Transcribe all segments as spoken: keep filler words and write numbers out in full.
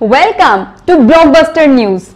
Welcome to Blockbuster News.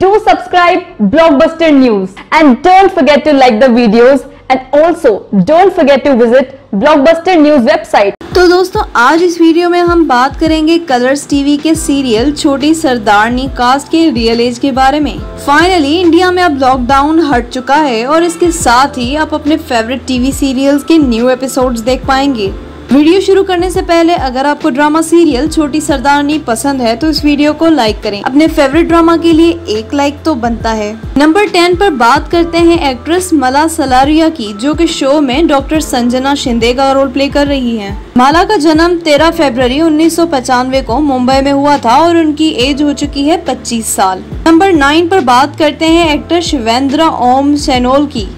Do subscribe Blockbuster News and don't forget to like the videos and also don't forget to visit Blockbuster News website. तो दोस्तों आज इस video में हम बात करेंगे Colors TV के सीरियल छोटी सरदारनी कास्ट के रियल एज के बारे में। फाइनली इंडिया में अब लॉकडाउन हट चुका है और इसके साथ ही आप अपने फेवरेट टीवी सीरियल्स के न्यू एपिसोड्स देख पाएंगे। वीडियो शुरू करने से पहले अगर आपको ड्रामा सीरियल छोटी सरदारनी पसंद है तो इस वीडियो को लाइक करें। अपने फेवरेट ड्रामा के लिए एक लाइक तो बनता है। नंबर टेन पर बात करते हैं एक्ट्रेस मला सलारिया की, जो कि शो में डॉक्टर संजना शिंदे का रोल प्ले कर रही हैं। माला का जन्म तेरह फरवरी उन्नीस सौ पचानवे को मुंबई में हुआ था और उनकी एज हो चुकी है पच्चीस साल। नंबर नाइन पर बात करते हैं एक्टर शिवेंद्र ओम सैनोल की,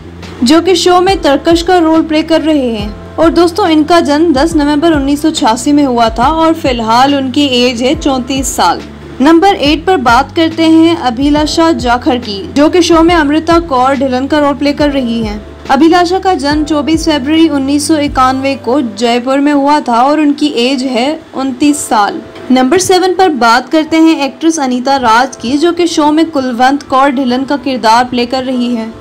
जो कि शो में तरकश का रोल प्ले कर रहे हैं। और दोस्तों इनका जन्म दस नवंबर उन्नीस सौ छियासी में हुआ था और फिलहाल उनकी एज है चौंतीस साल। नंबर एट पर बात करते हैं अभिलाषा जाखर की, जो कि शो में अमृता कौर ढिलन का रोल प्ले कर रही हैं। अभिलाषा का जन्म चौबीस फरवरी उन्नीस सौ इक्यानवे को जयपुर में हुआ था और उनकी एज है उनतीस साल। नंबर सेवन पर बात करते हैं एक्ट्रेस अनीता राज की, जो कि शो में कुलवंत कौर ढिलन का किरदार प्ले कर रही है।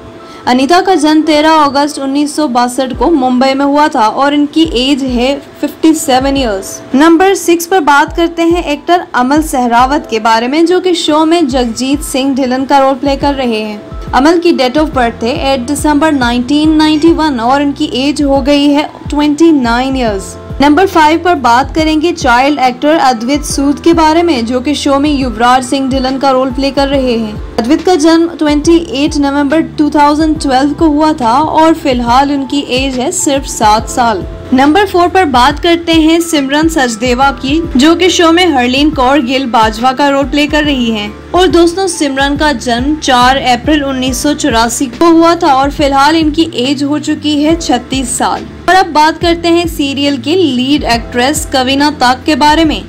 अनीता का जन्म तेरह अगस्त उन्नीस सौ बासठ को मुंबई में हुआ था और इनकी एज है सत्तावन इयर्स। नंबर सिक्स पर बात करते हैं एक्टर अमल सहरावत के बारे में, जो कि शो में जगजीत सिंह ढिलन का रोल प्ले कर रहे हैं। अमल की डेट ऑफ बर्थ है आठ दिसंबर उन्नीस सौ इक्यानवे और इनकी एज हो गई है उनतीस इयर्स। नंबर फाइव पर बात करेंगे चाइल्ड एक्टर अद्वित सूद के बारे में, जो कि शो में युवराज सिंह ढिलन का रोल प्ले कर रहे हैं। अद्वित का जन्म अट्ठाईस नवंबर दो हज़ार बारह को हुआ था और फिलहाल उनकी एज है सिर्फ सात साल। नंबर फोर पर बात करते हैं सिमरन सचदेवा की, जो कि शो में हरलीन कौर गिल बाजवा का रोल प्ले कर रही हैं। और दोस्तों सिमरन का जन्म चार अप्रैल उन्नीस सौ चौरासी को हुआ था और फिलहाल इनकी एज हो चुकी है छत्तीस साल। और अब बात करते हैं सीरियल की लीड एक्ट्रेस कविना ताक के बारे में,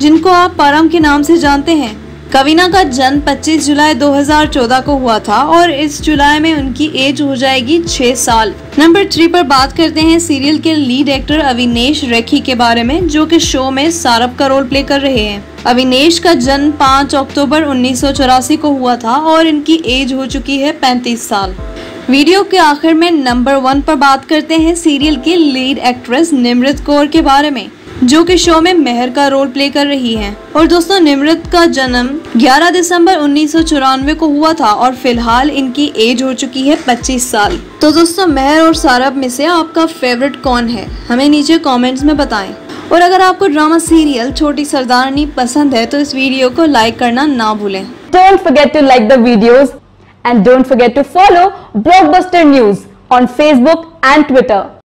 जिनको आप परम के नाम से जानते हैं। कविना का जन्म पच्चीस जुलाई दो हज़ार चौदह को हुआ था और इस जुलाई में उनकी एज हो जाएगी छह साल। नंबर थ्री पर बात करते हैं सीरियल के लीड एक्टर अविनेश रेखी के बारे में, जो कि शो में सारभ का रोल प्ले कर रहे हैं। अविनेश का जन्म पाँच अक्टूबर उन्नीस सौ चौरासी को हुआ था और इनकी एज हो चुकी है पैंतीस साल। वीडियो के आखिर में नंबर वन पर बात करते हैं सीरियल की लीड एक्ट्रेस निमृत कौर के बारे में, जो कि शो में मेहर का रोल प्ले कर रही हैं। और दोस्तों निमृत का जन्म ग्यारह दिसंबर उन्नीस सौ चौरानवे को हुआ था और फिलहाल इनकी एज हो चुकी है पच्चीस साल। तो दोस्तों मेहर और सारभ में से आपका फेवरेट कौन है, हमें नीचे कमेंट्स में बताएं। और अगर आपको ड्रामा सीरियल छोटी सरदारनी पसंद है तो इस वीडियो को लाइक करना ना भूलें। Don't forget to like the videos and don't forget to follow Blockbuster News on Facebook and Twitter.